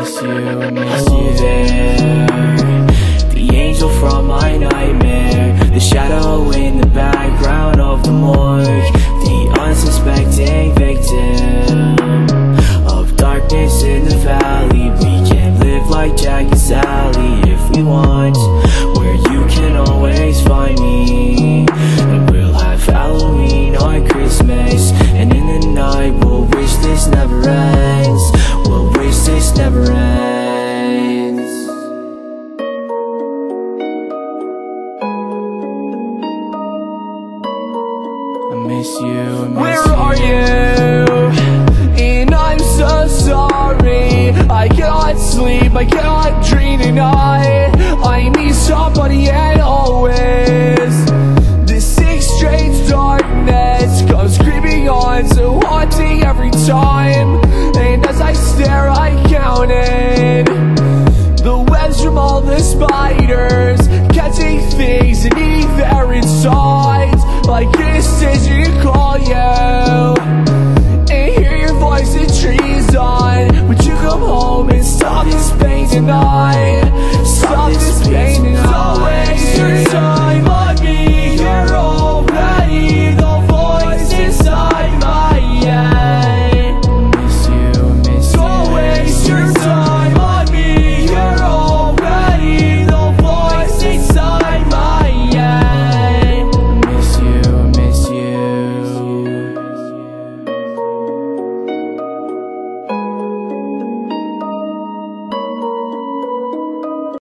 miss you there. The angel from my nightmare, the shadow in the background of the morgue, the unsuspecting victim of darkness in the valley. We can live like Jack and Sally if we want, where you can always find me. And we'll have Halloween on Christmas, and in the night we'll wish this never ends. We'll wish this never ends. I miss you, I miss where you. Are you? And I'm so sorry, I cannot sleep, I cannot dream tonight. I need somebody and always.